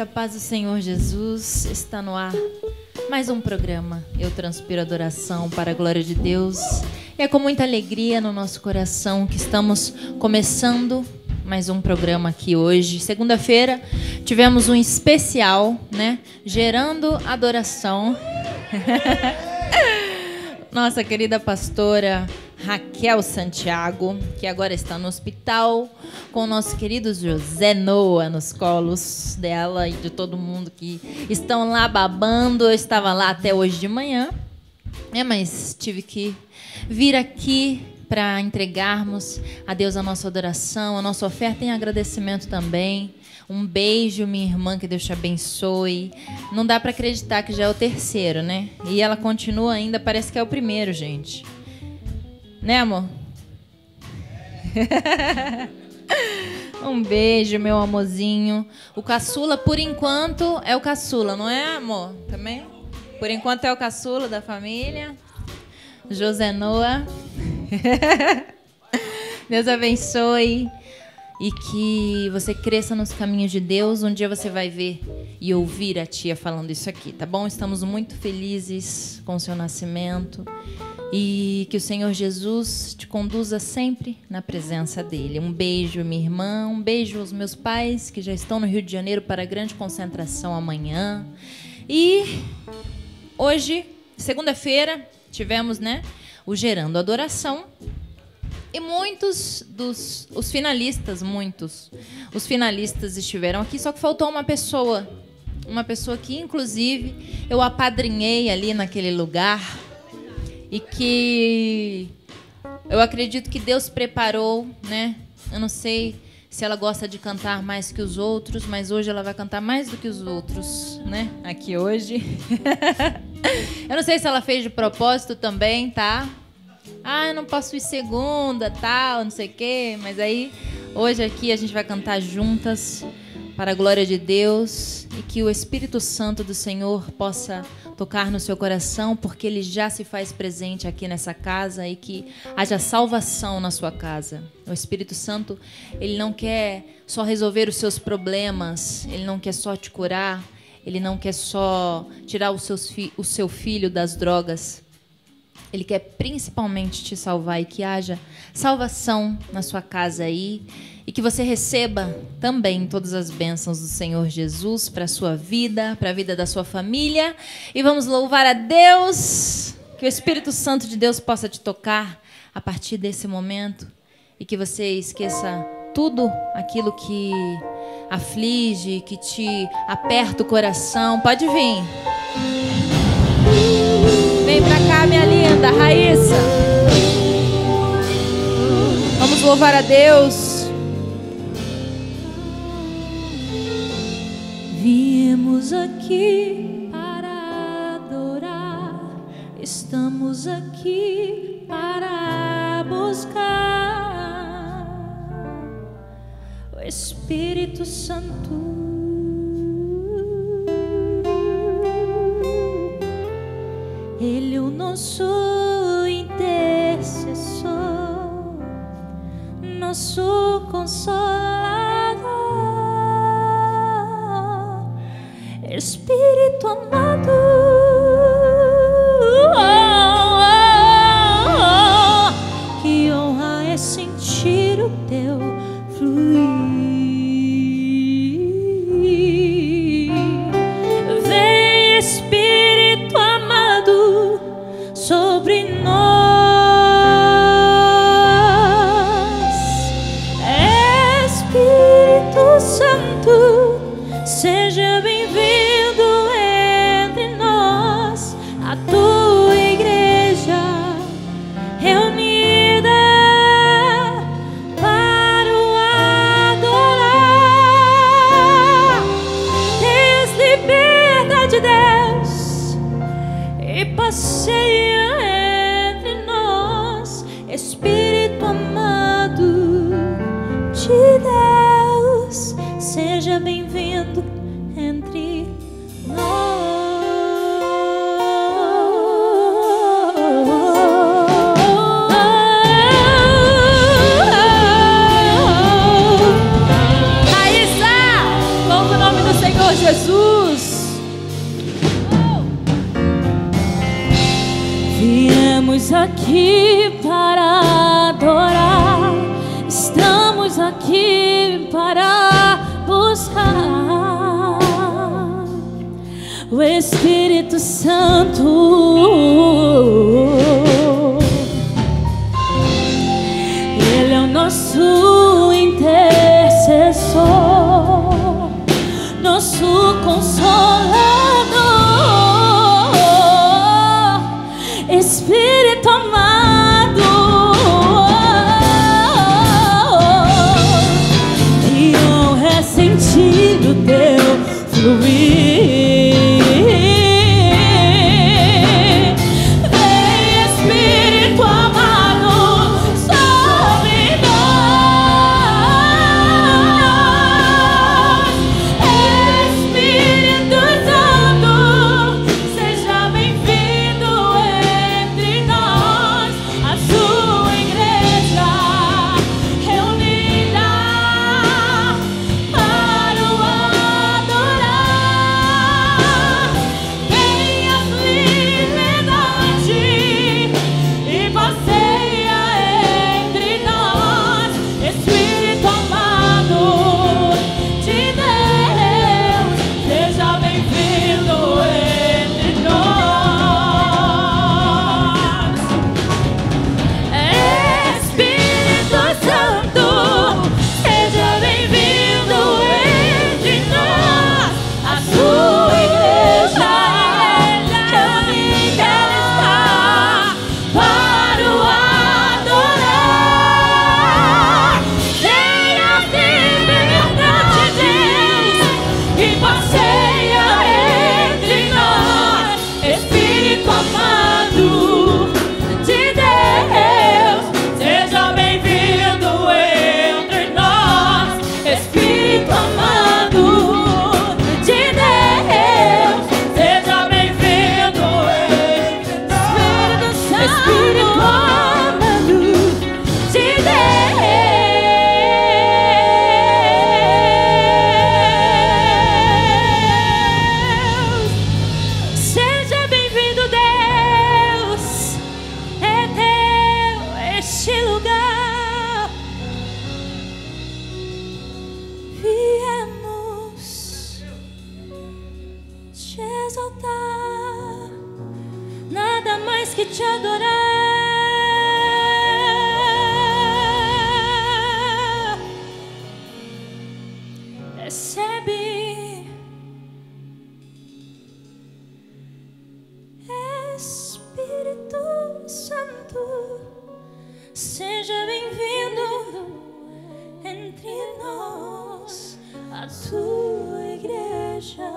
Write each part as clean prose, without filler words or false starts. A paz do Senhor Jesus está no ar. Mais um programa Eu Transpiro Adoração para a glória de Deus. E é com muita alegria no nosso coração que estamos começando mais um programa aqui hoje. Segunda-feira tivemos um especial, né? Gerando Adoração. Nossa querida pastora Raquel Santiago, que agora está no hospital, com o nosso querido José Noah nos colos dela e de todo mundo que estão lá babando. Eu estava lá até hoje de manhã, né? Mas tive que vir aqui para entregarmos a Deus a nossa adoração, a nossa oferta em agradecimento também. Um beijo, minha irmã, que Deus te abençoe. Não dá para acreditar que já é o terceiro, né? E ela continua ainda, parece que é o primeiro, gente. Né, amor? Um beijo, meu amorzinho. O caçula, por enquanto, é o caçula, não é, amor? Também? Por enquanto é o caçula da família. José Noah. Deus abençoe. E que você cresça nos caminhos de Deus. Um dia você vai ver e ouvir a tia falando isso aqui, tá bom? Estamos muito felizes com o seu nascimento. E que o Senhor Jesus te conduza sempre na presença dEle. Um beijo, minha irmã. Um beijo aos meus pais, que já estão no Rio de Janeiro para a grande concentração amanhã. E hoje, segunda-feira, tivemos, né, o Gerando Adoração. E muitos dos os finalistas estiveram aqui, só que faltou uma pessoa. Uma pessoa que, inclusive, eu apadrinhei ali naquele lugar. E que eu acredito que Deus preparou, né? Eu não sei se ela gosta de cantar mais que os outros, mas hoje ela vai cantar mais do que os outros, né? Aqui hoje. Eu não sei se ela fez de propósito também, tá? Ah, eu não posso ir segunda, tal, não sei o quê. Mas aí, hoje aqui a gente vai cantar juntas para a glória de Deus. E que o Espírito Santo do Senhor possa tocar no seu coração, porque Ele já se faz presente aqui nessa casa, e que haja salvação na sua casa. O Espírito Santo, Ele não quer só resolver os seus problemas, Ele não quer só te curar, Ele não quer só tirar o seu filho das drogas. Ele quer principalmente te salvar, e que haja salvação na sua casa aí. E que você receba também todas as bênçãos do Senhor Jesus para a sua vida, para a vida da sua família. E vamos louvar a Deus, que o Espírito Santo de Deus possa te tocar a partir desse momento. E que você esqueça tudo aquilo que aflige, que te aperta o coração. Pode vir. Vem pra cá, minha linda, Rayssa. Vamos louvar a Deus. Viemos aqui para adorar, estamos aqui para buscar o Espírito Santo. Ele é o nosso intercessor, nosso consolador. Espírito amado, que honra é sentir o teu fluir. Santo, seja bem-vindo entre nós, a tua igreja reunida para o adorar. Tens liberdade de Deus e passeia entre nós, Espírito amado de Deus. Seja bem-vindo entre nós. Rayssa, louva o nome do Senhor Jesus. Viemos aqui para adorar, estamos aqui para buscar o Espírito Santo. Ele é o nosso intercessor, nosso consolador, Espírito amado. Sentir o teu fluir. Vem, Espírito amado, sobre nós. Espírito Santo, seja bem-vindo entre nós, a sua igreja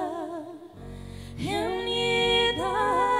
reunida.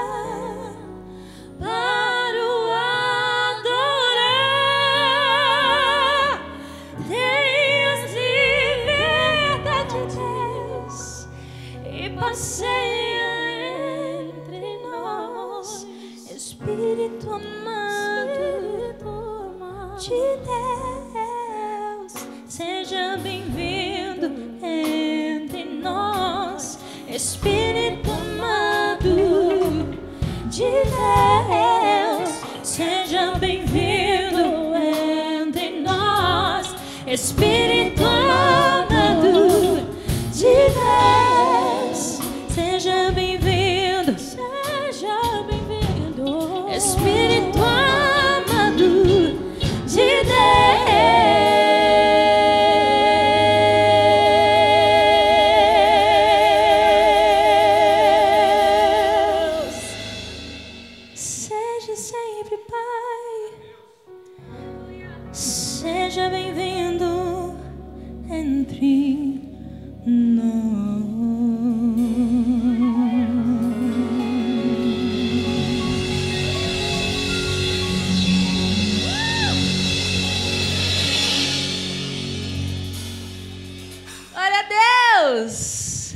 Deus!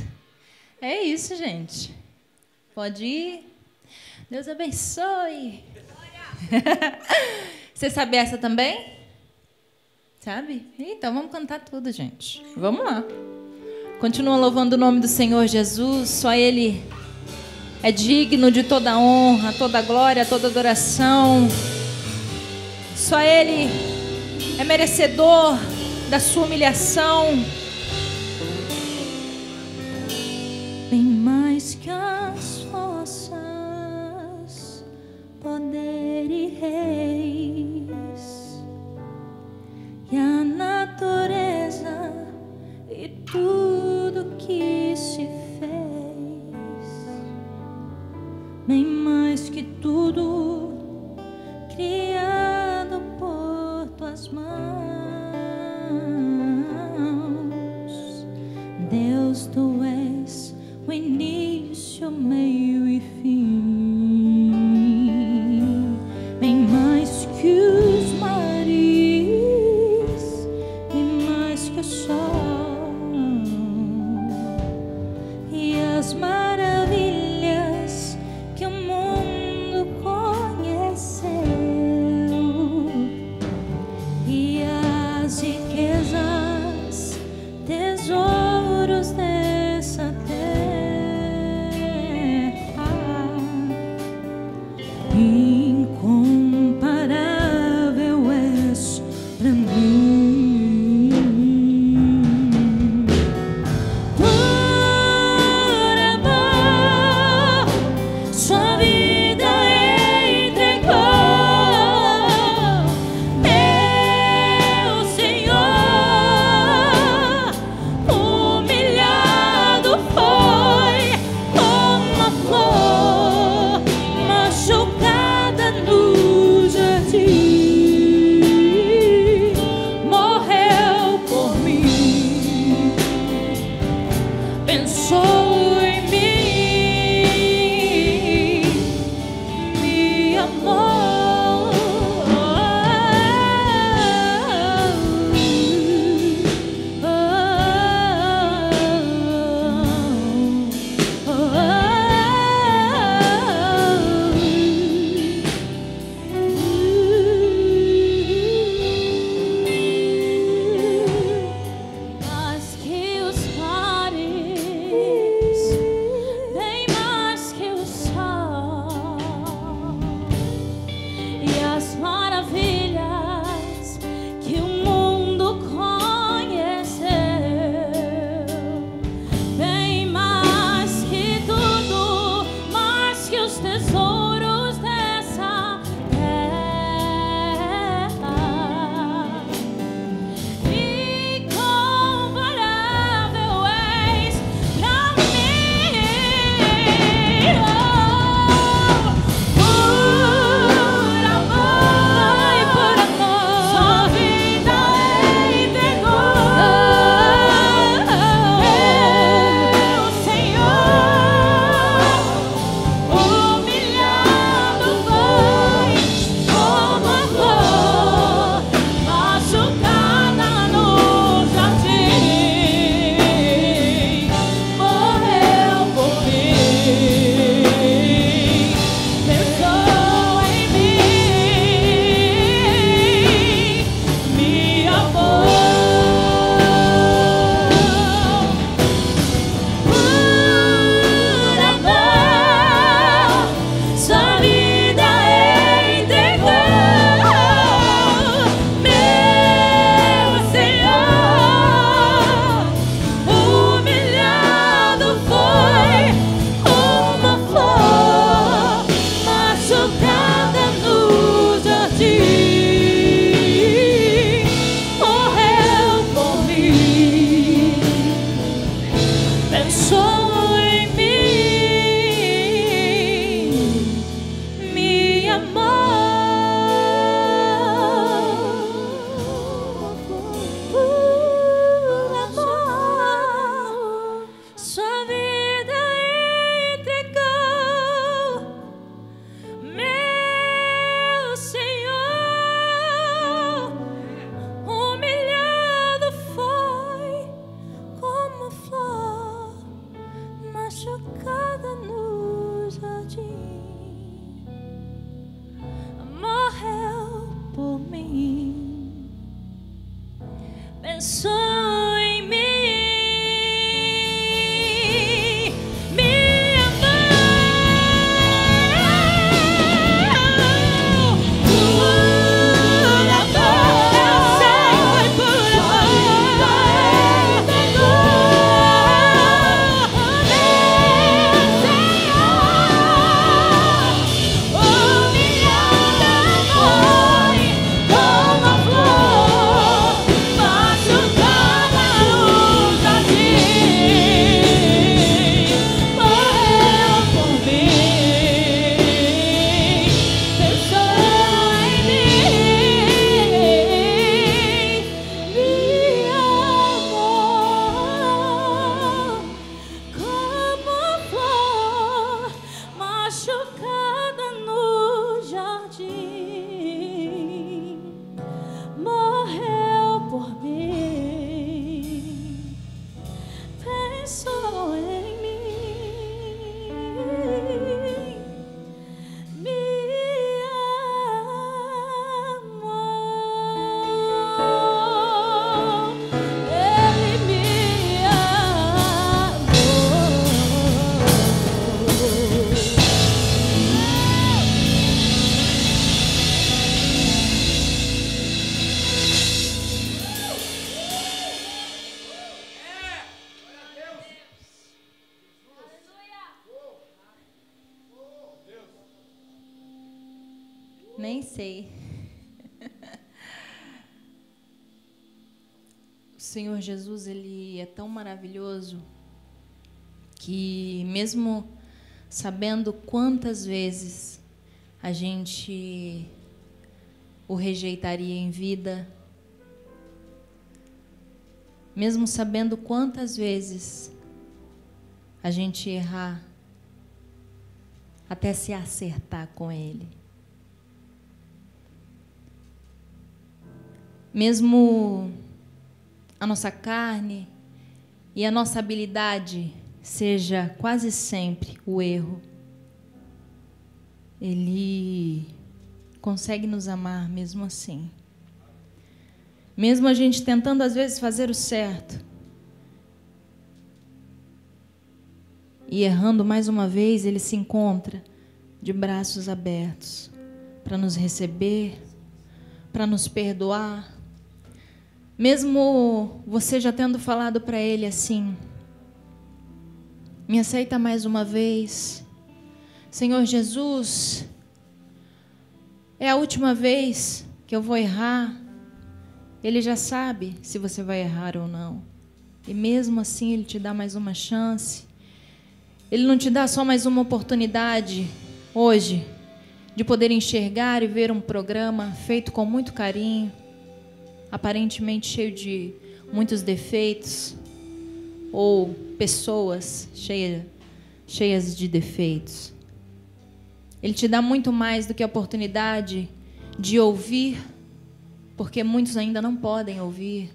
É isso, gente. Pode ir. Deus abençoe. Você sabe essa também? Sabe? Então vamos cantar tudo, gente. Vamos lá. Continua louvando o nome do Senhor Jesus. Só Ele é digno de toda honra, toda glória, toda adoração. Só Ele é merecedor da sua humilhação. Bem mais que as forças, poder e reis, e a natureza e tudo que se fez, bem mais que tudo criado por tuas mãos, Deus, tu és o início, o meio e fim, bem mais que os mares, bem mais que o sol e as maravilhas que o mundo conheceu, e as riquezas, tesouros dessa terra. Nem sei. O Senhor Jesus, ele é tão maravilhoso que, mesmo sabendo quantas vezes a gente o rejeitaria em vida, mesmo sabendo quantas vezes a gente errar até se acertar com ele, mesmo a nossa carne e a nossa habilidade seja quase sempre o erro, ele consegue nos amar mesmo assim. Mesmo a gente tentando, às vezes, fazer o certo e errando mais uma vez, ele se encontra de braços abertos para nos receber, para nos perdoar. Mesmo você já tendo falado para ele assim: me aceita mais uma vez, Senhor Jesus, é a última vez que eu vou errar. Ele já sabe se você vai errar ou não, e mesmo assim ele te dá mais uma chance. Ele não te dá só mais uma oportunidade hoje de poder enxergar e ver um programa feito com muito carinho, aparentemente cheio de muitos defeitos, ou pessoas cheias de defeitos. Ele te dá muito mais do que a oportunidade de ouvir, porque muitos ainda não podem ouvir.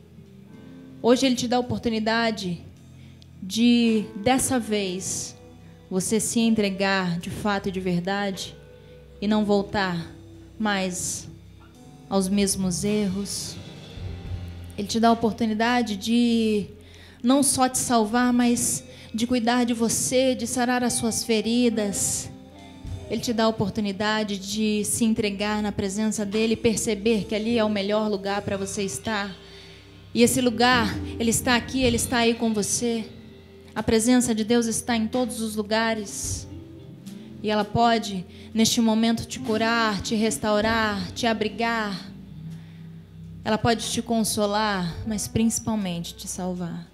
Hoje ele te dá a oportunidade de, dessa vez, você se entregar de fato e de verdade e não voltar mais aos mesmos erros. Ele te dá a oportunidade de não só te salvar, mas de cuidar de você, de sarar as suas feridas. Ele te dá a oportunidade de se entregar na presença dele e perceber que ali é o melhor lugar para você estar. E esse lugar, ele está aqui, ele está aí com você. A presença de Deus está em todos os lugares. E ela pode, neste momento, te curar, te restaurar, te abrigar. Ela pode te consolar, mas principalmente te salvar.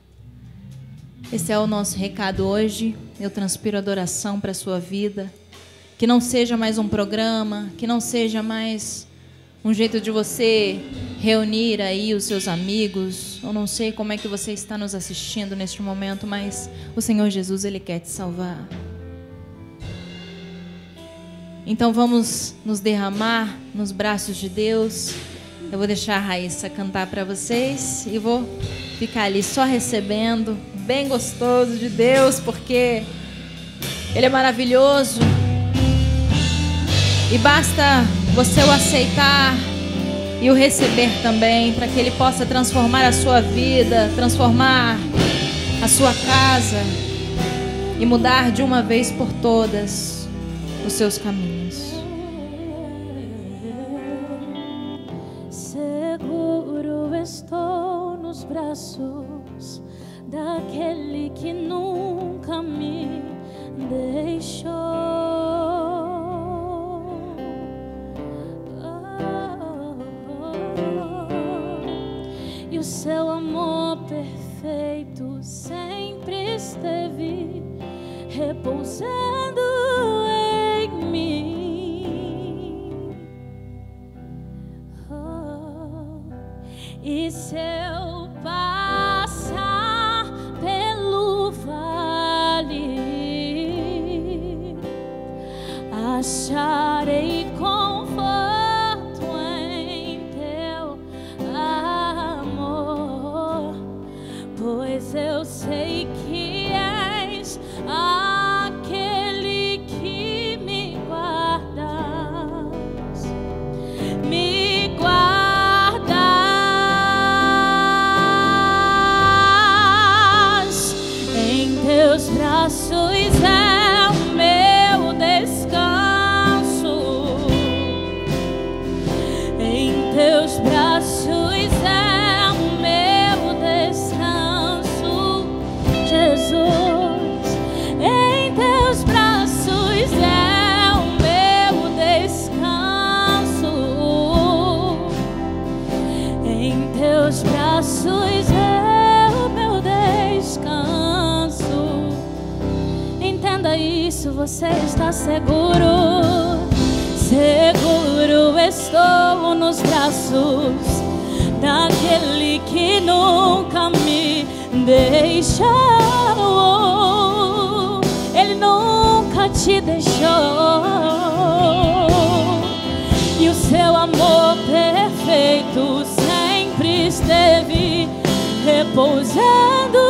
Esse é o nosso recado hoje. Eu transpiro adoração para a sua vida. Que não seja mais um programa, que não seja mais um jeito de você reunir aí os seus amigos. Eu não sei como é que você está nos assistindo neste momento, mas o Senhor Jesus, ele quer te salvar. Então vamos nos derramar nos braços de Deus. Eu vou deixar a Rayssa cantar para vocês e vou ficar ali só recebendo, bem gostoso de Deus, porque ele é maravilhoso. E basta você o aceitar, e o receber também, para que Ele possa transformar a sua vida, transformar a sua casa e mudar de uma vez por todas os seus caminhos. Seguro estou nos braços daquele que nunca me deixou. O seu amor perfeito sempre esteve repousando em mim. Oh, e se eu passar pelo vale, acharei conforto. Pois eu sei que és aquele que me guardas, me guardas. Em teus braços é o meu descanso, em teus braços é isso, você está seguro. Seguro estou nos braços daquele que nunca me deixou. Ele nunca te deixou. E o seu amor perfeito sempre esteve repousando.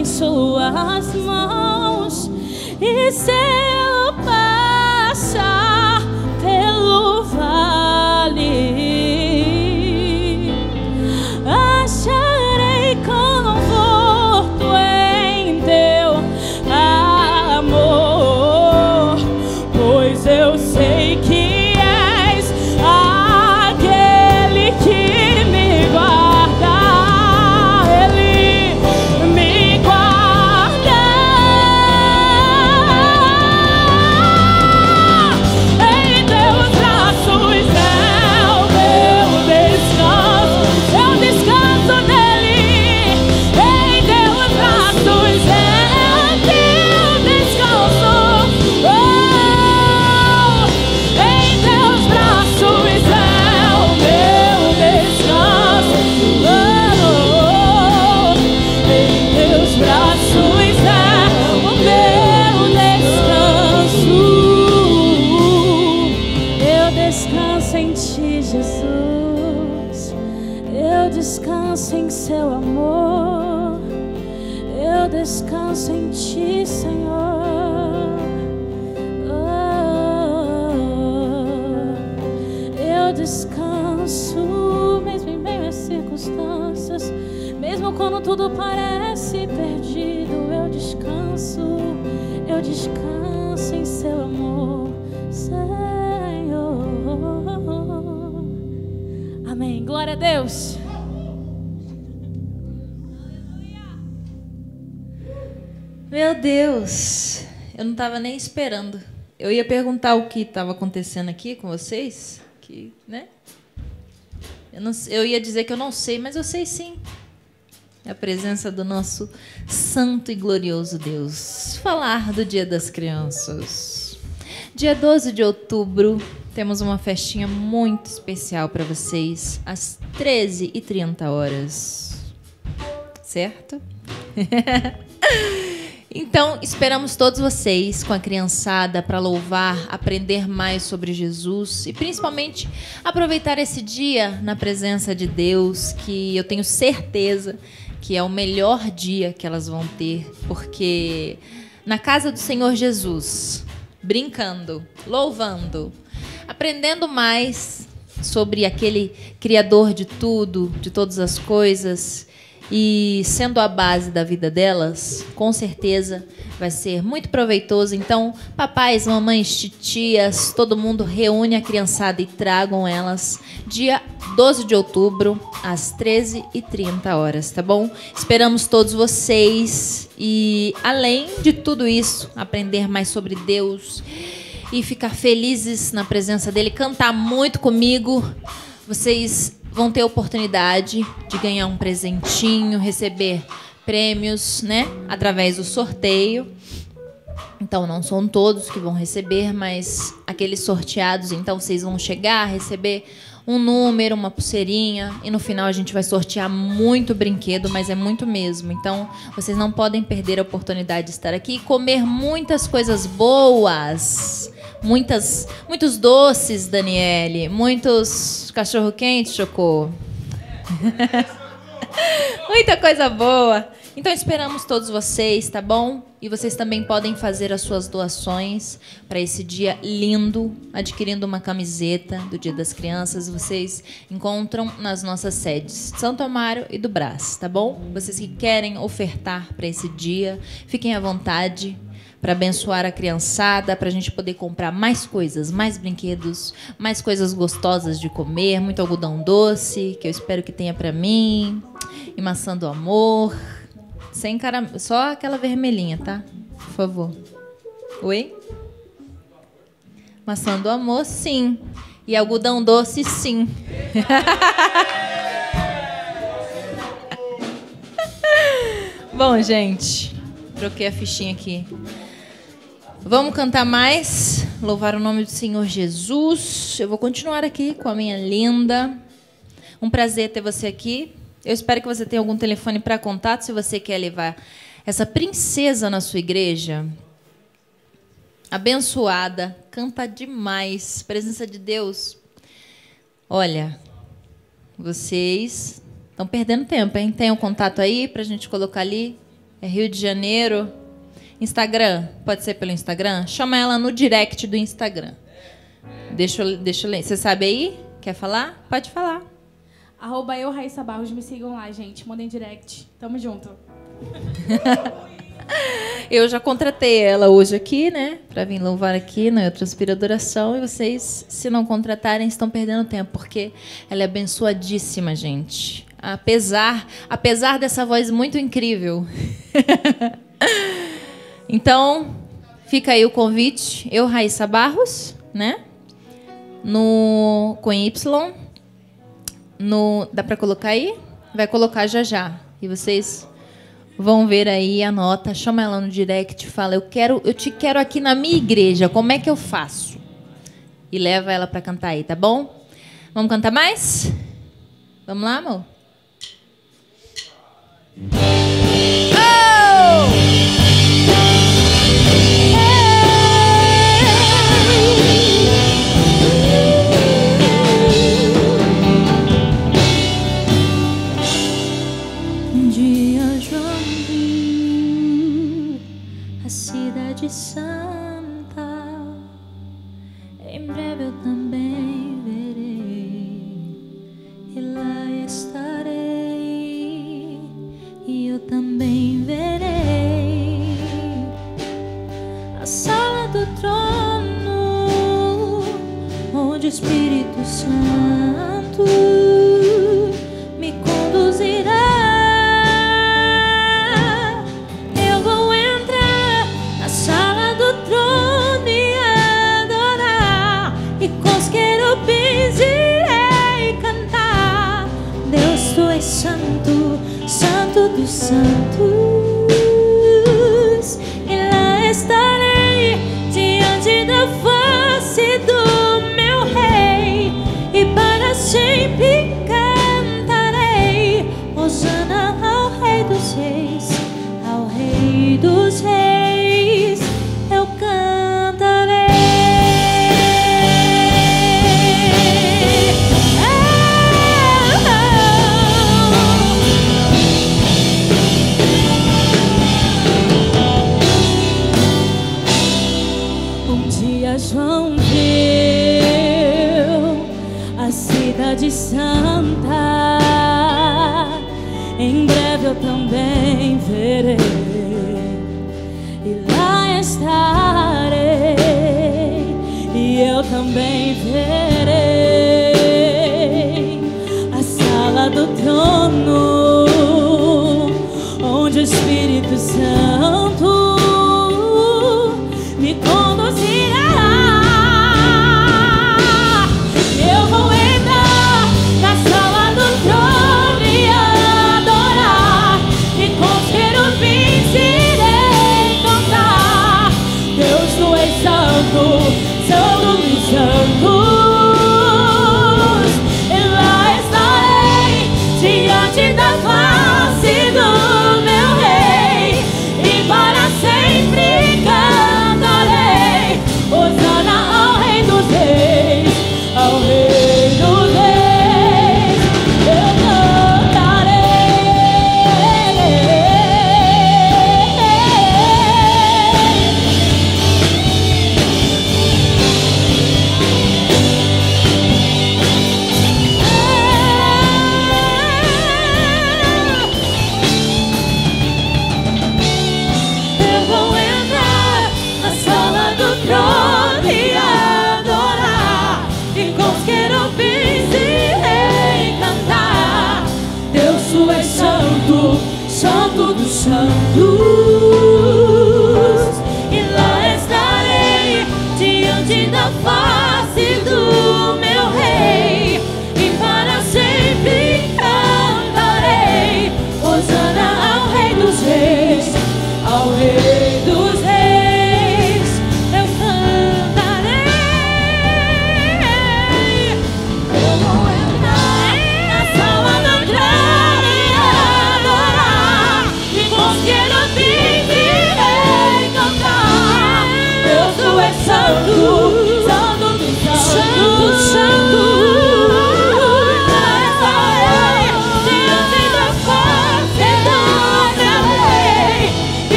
em suas mãos e seu passar pelo vale acharei conforto em teu amor, pois eu sei que tudo parece perdido, eu descanso em seu amor, Senhor. Amém, glória a Deus. Meu Deus, eu não estava nem esperando. Eu ia perguntar o que estava acontecendo aqui com vocês, que, né? Eu ia dizer que eu não sei, mas eu sei sim. A presença do nosso santo e glorioso Deus. Falar do Dia das Crianças. Dia 12 de outubro, temos uma festinha muito especial para vocês, às 13h30. Certo? Então, esperamos todos vocês com a criançada para louvar, aprender mais sobre Jesus e, principalmente, aproveitar esse dia na presença de Deus, que eu tenho certeza que é o melhor dia que elas vão ter, porque na casa do Senhor Jesus, brincando, louvando, aprendendo mais sobre aquele Criador de tudo, de todas as coisas, e sendo a base da vida delas, com certeza vai ser muito proveitoso. Então, papais, mamães, titias, todo mundo reúne a criançada e tragam elas dia 12 de outubro, às 13h30, tá bom? Esperamos todos vocês e, além de tudo isso, aprender mais sobre Deus e ficar felizes na presença dele, cantar muito comigo. Vocês vão ter a oportunidade de ganhar um presentinho, receber prêmios, né? Através do sorteio. Então, não são todos que vão receber, mas aqueles sorteados, então, vocês vão chegar, receber um número, uma pulseirinha, e no final a gente vai sortear muito brinquedo, mas é muito mesmo. Então, vocês não podem perder a oportunidade de estar aqui e comer muitas coisas boas. Muitos doces, Daniele. Muitos cachorro-quente, Chocô. Muita coisa boa. Então, esperamos todos vocês, tá bom? E vocês também podem fazer as suas doações para esse dia lindo, adquirindo uma camiseta do Dia das Crianças. Vocês encontram nas nossas sedes de Santo Amaro e do Brás, tá bom? Vocês que querem ofertar para esse dia, fiquem à vontade para abençoar a criançada, para a gente poder comprar mais coisas, mais brinquedos, mais coisas gostosas de comer, muito algodão doce, que eu espero que tenha para mim, e maçã do amor, sem caramelo, só aquela vermelhinha, tá? Por favor. Oi? Maçã do amor, sim. E algodão doce, sim. Bom, gente, troquei a fichinha aqui. Vamos cantar mais, louvar o nome do Senhor Jesus. Eu vou continuar aqui com a minha linda. Um prazer ter você aqui. Eu espero que você tenha algum telefone para contato, se você quer levar essa princesa na sua igreja. Abençoada, canta demais, presença de Deus. Olha, vocês estão perdendo tempo, hein? Tem um contato aí para a gente colocar ali? é Rio de Janeiro. Instagram, pode ser pelo Instagram? Chama ela no direct do Instagram. Deixa eu ler. Você sabe aí? Quer falar? Pode falar. Arroba eu, Rayssa Barros. Me sigam lá, gente. Mandem direct. Tamo junto. Eu já contratei ela hoje aqui, né? Pra vir louvar aqui na Eu Transpiro Adoração. E vocês, se não contratarem, estão perdendo tempo, porque ela é abençoadíssima, gente. Apesar dessa voz muito incrível. Então, fica aí o convite. Eu, Rayssa Barros, né? No, com Y. No, dá pra colocar aí? Vai colocar já já. E vocês vão ver aí a nota. Chama ela no direct, fala: eu te quero aqui na minha igreja. Como é que eu faço? E leva ela pra cantar aí, tá bom? Vamos cantar mais? Vamos lá, amor? Oh! Santa, em breve eu também verei, e lá estarei, e eu também verei a sala do trono, onde o Espírito Santo me conduzirá. Santo, Santo dos Santos, e lá estarei diante da face do meu Rei, e para sempre cantarei: Hosana ao Rei dos Reis, ao Rei dos Reis. Eu cantarei. Vão ver a cidade santa, em breve eu também verei, e lá estarei, e eu também verei a sala do trono, onde o Espírito Santo me conduzirá. Eu vou entrar na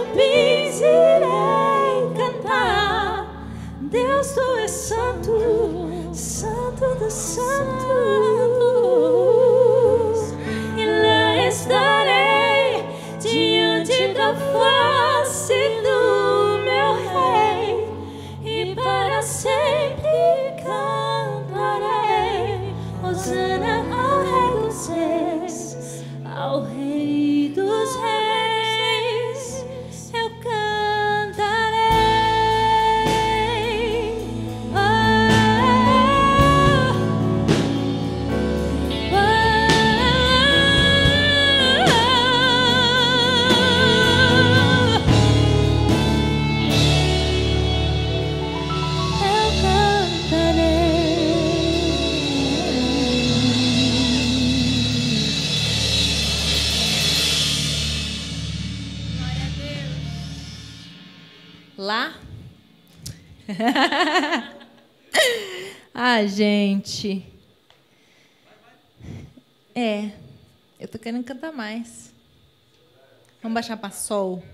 querubins irei cantar. Deus, tu és santo, santo dos santos. E lá estarei diante da face do meu rei, e para sempre cantarei hosana ao rei dos reis, ao rei dos reis. Lá? Ah, gente. É, eu tô querendo cantar mais. Vamos baixar para sol.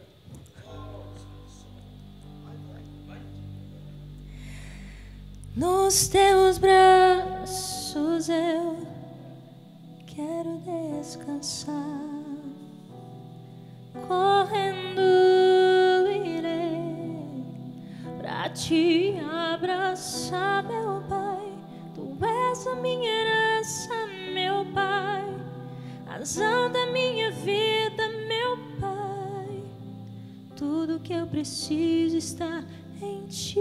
Nos teus braços eu quero descansar, correndo irei pra te abraçar, meu Pai. Tu és a minha herança, meu Pai, razão da minha vida, meu Pai. Tudo que eu preciso está em Ti.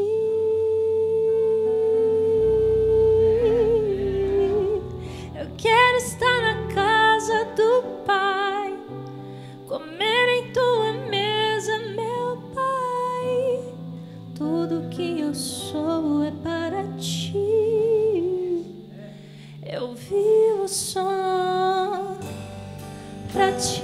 Eu quero estar na casa do Pai, comer em Tua mesa, meu Pai. Tudo que eu sou é para Ti. Eu vivo só para Ti.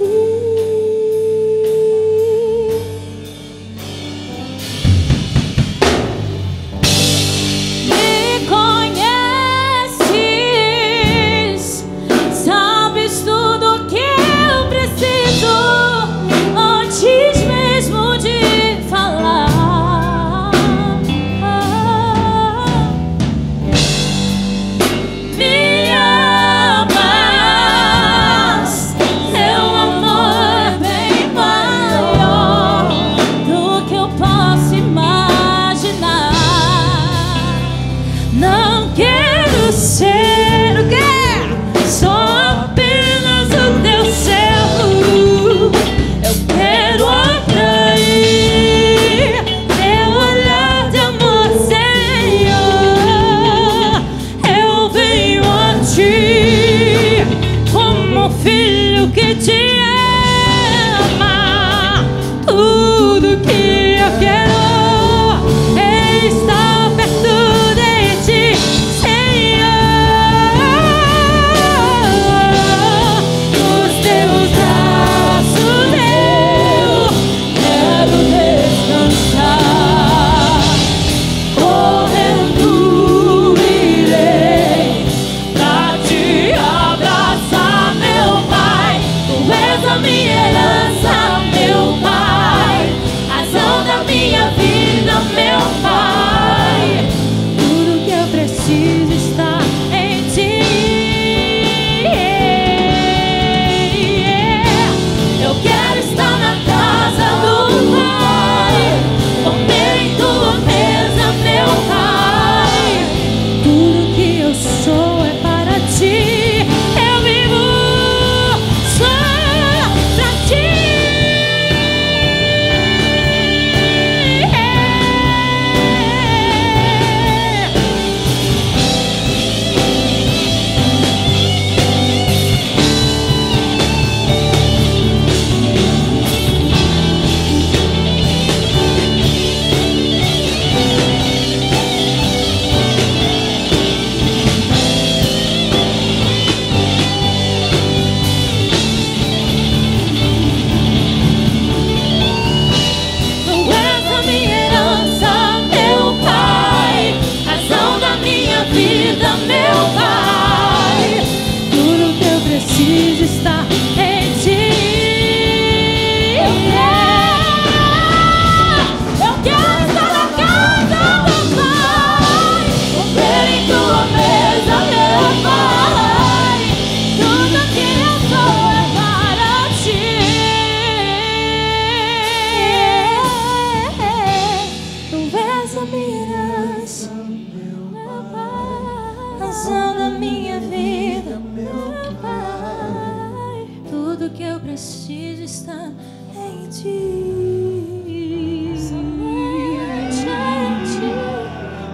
em ti. Somente em ti.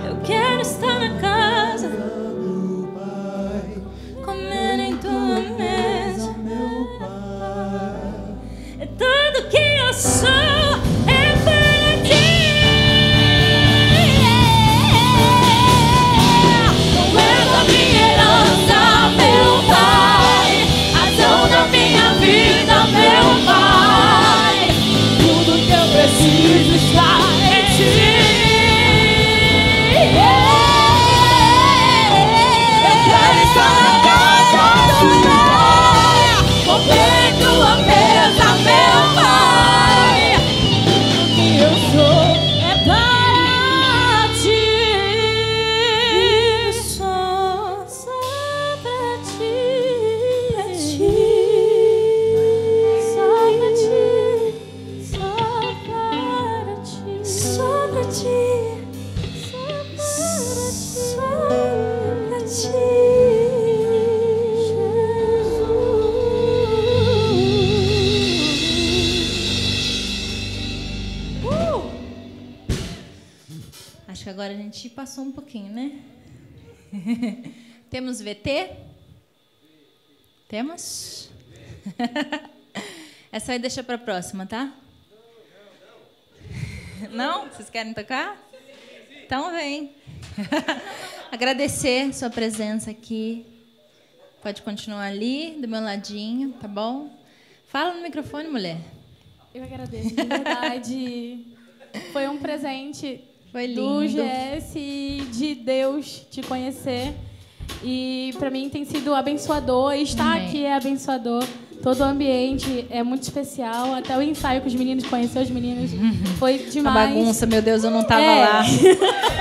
Eu quero estar na casa do Pai, comendo em tua mesa, meu Pai. É tudo que eu sou. Agora a gente passou um pouquinho, né? Temos VT? Temos? Essa aí deixa para a próxima, tá? Não? Vocês querem tocar? Então vem. Agradecer sua presença aqui. Pode continuar ali, do meu ladinho, tá bom? Fala no microfone, mulher. Eu agradeço, de verdade. Foi um presente... Foi lindo. Do GS e de Deus te conhecer. E para mim tem sido abençoador. Estar aqui é abençoador. Todo o ambiente é muito especial. Até o ensaio com os meninos, conhecer os meninos, foi demais. Uma bagunça, meu Deus, eu não estava lá.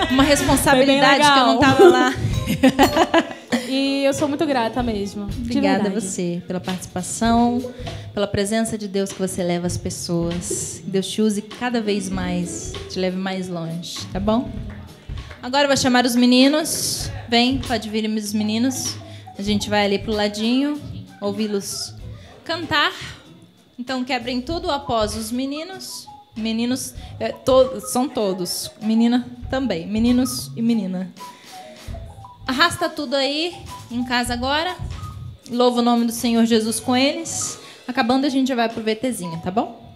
Uma responsabilidade que eu não estava lá. E eu sou muito grata mesmo. Obrigada a você pela participação, pela presença de Deus que você leva às pessoas. Que Deus te use cada vez mais, te leve mais longe, tá bom? Agora eu vou chamar os meninos. Vem, pode vir os meninos. A gente vai ali pro ladinho, ouvi-los cantar. Então quebrem tudo após os meninos. Meninos, são todos. Menina também, meninos e menina. Arrasta tudo aí, em casa agora. Louva o nome do Senhor Jesus com eles. Acabando, a gente já vai pro VTzinho, tá bom?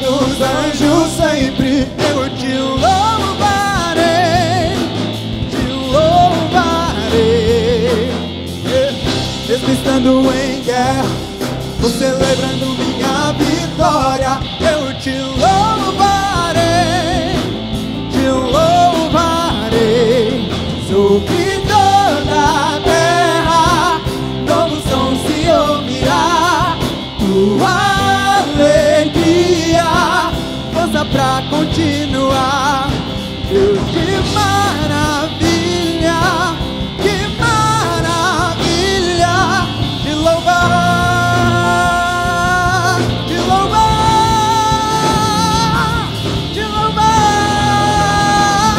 Dos anjos sempre eu te louvarei, te louvarei. Mesmo estando em guerra, tô celebrando minha vitória. Eu te louvarei, te louvarei. Sobre toda a terra, novos sons se ouvirá. Tua força pra continuar. Deus, que maravilha de louvar, de louvar, de louvar.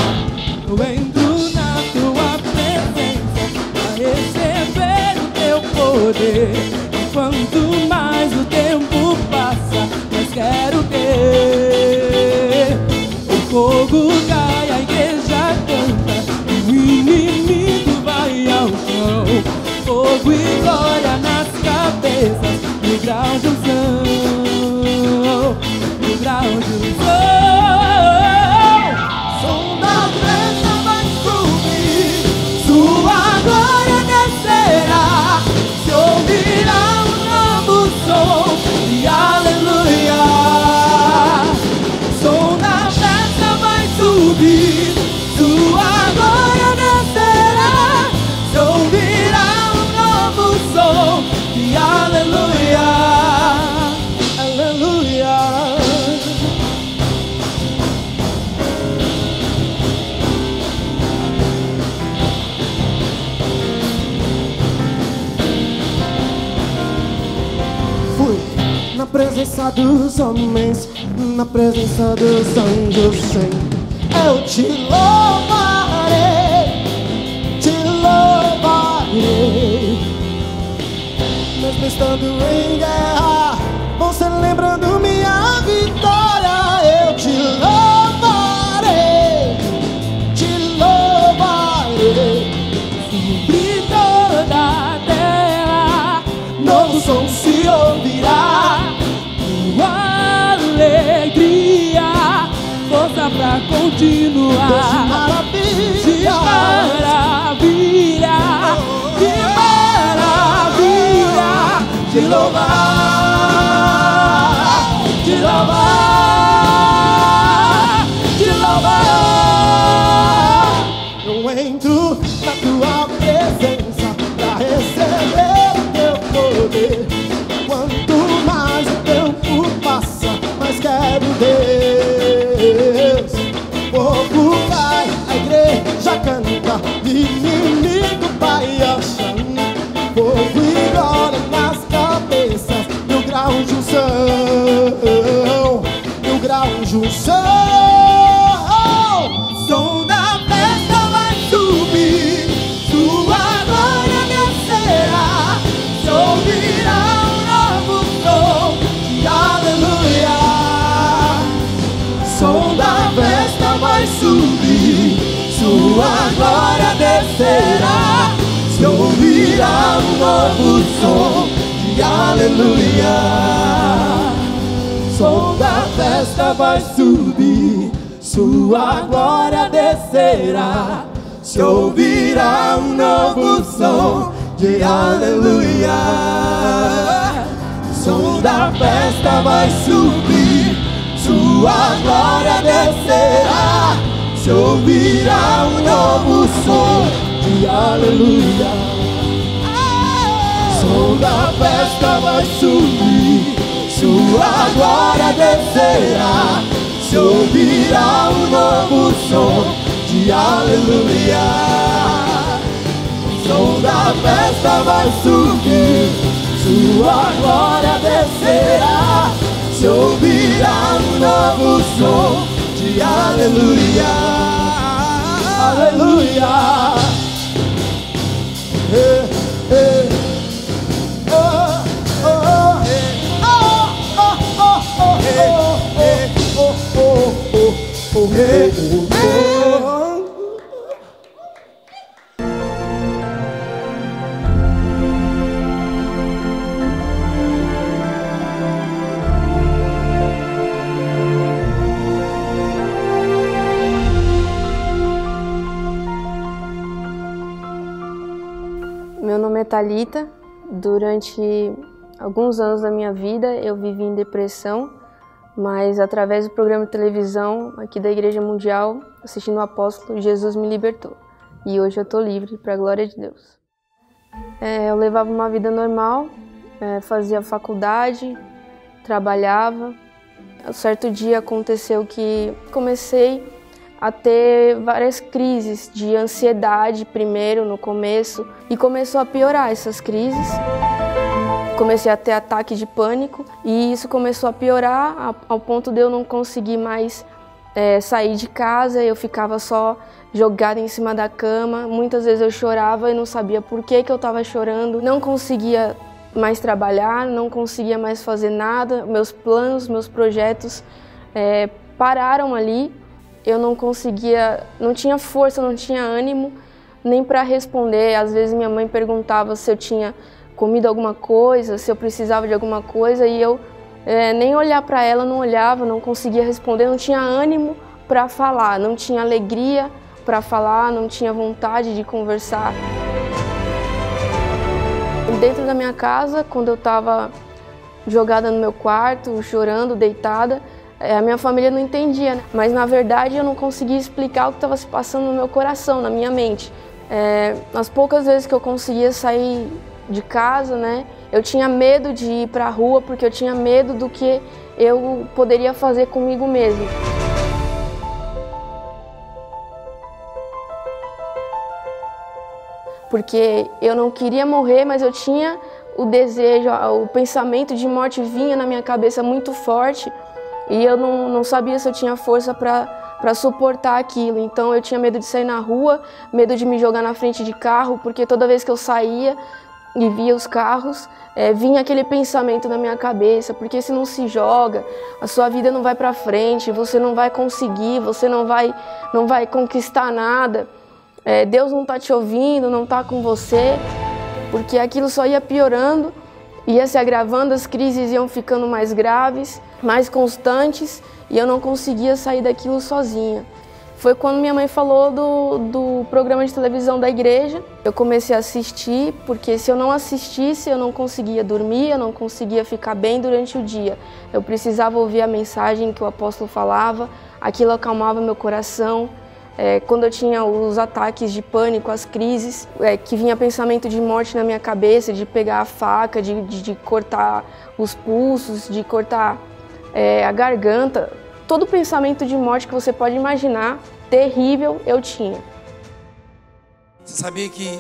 Eu entro na tua presença pra receber o teu poder. E quanto mais o tempo passa, mais quero ter. Fogo cai, a igreja na presença dos homens, na presença dos anjos, Senhor. Eu te louvarei, mesmo estando em guerra, vão ser lembrando minha vitória. Eu te louvarei, te louvarei. Sobre toda a terra, novo som se ouvirá, tua alegria, força pra continuar. Deus de maravilha, de maravilha, de louvar, de louvar, de louvar. Eu entro na tua presença pra receber o teu poder. Quanto mais o tempo passa, mais quero Deus. O povo vai, a igreja canta, inimigo vai achando. Povo e glória nas cabeças, mil graus de unção, mil graus de unção. Som da festa vai subir, tua glória me acerá, se ouvirá um novo som de aleluia. Som da festa vai subir, sua glória descerá, se ouvirá um novo som de aleluia. Som da festa vai subir, sua glória descerá, se ouvirá um novo som de aleluia. Som da festa vai subir, sua glória descerá, se ouvirá um novo som de aleluia. Som da festa vai subir, sua glória descerá, se ouvirá um novo som de aleluia. Som da festa vai subir, sua glória descerá, se ouvirá um novo som de aleluia. Aleluia. Meu nome é Thalita. Durante alguns anos da minha vida eu vivi em depressão, mas através do programa de televisão aqui da Igreja Mundial, assistindo o apóstolo, Jesus me libertou. E hoje eu estou livre, para a glória de Deus. Eu levava uma vida normal, fazia faculdade, trabalhava. Um certo dia aconteceu que comecei a ter várias crises de ansiedade, primeiro, no começo, e começou a piorar essas crises. Comecei a ter ataque de pânico e isso começou a piorar ao ponto de eu não conseguir mais sair de casa. Eu ficava só jogada em cima da cama, muitas vezes eu chorava e não sabia por que eu estava chorando. Não conseguia mais trabalhar, não conseguia mais fazer nada, meus planos, meus projetos pararam ali. Eu não conseguia, não tinha força, não tinha ânimo nem para responder. Às vezes minha mãe perguntava se eu tinha comido alguma coisa, se eu precisava de alguma coisa, e eu nem olhar para ela, não olhava, não conseguia responder, não tinha ânimo para falar, não tinha alegria para falar, não tinha vontade de conversar. Dentro da minha casa, quando eu estava jogada no meu quarto, chorando, deitada, a minha família não entendia, mas na verdade eu não conseguia explicar o que estava se passando no meu coração, na minha mente. As poucas vezes que eu conseguia sair de casa, né, eu tinha medo de ir para a rua porque eu tinha medo do que eu poderia fazer comigo mesma. Porque eu não queria morrer, mas eu tinha o desejo, o pensamento de morte vinha na minha cabeça muito forte e eu não sabia se eu tinha força para suportar aquilo. Então eu tinha medo de sair na rua, medo de me jogar na frente de carro, porque toda vez que eu saía e via os carros, vinha aquele pensamento na minha cabeça, porque se não se joga, a sua vida não vai para frente, você não vai conseguir, você não vai conquistar nada, Deus não está te ouvindo, não está com você, porque aquilo só ia piorando, ia se agravando, as crises iam ficando mais graves, mais constantes, e eu não conseguia sair daquilo sozinha. Foi quando minha mãe falou do programa de televisão da igreja. Eu comecei a assistir, porque se eu não assistisse, eu não conseguia dormir, eu não conseguia ficar bem durante o dia. Eu precisava ouvir a mensagem que o apóstolo falava, aquilo acalmava meu coração. Quando eu tinha os ataques de pânico, as crises, que vinha pensamento de morte na minha cabeça, de pegar a faca, de cortar os pulsos, de cortar a garganta, todo pensamento de morte que você pode imaginar, terrível, eu tinha. Você sabia que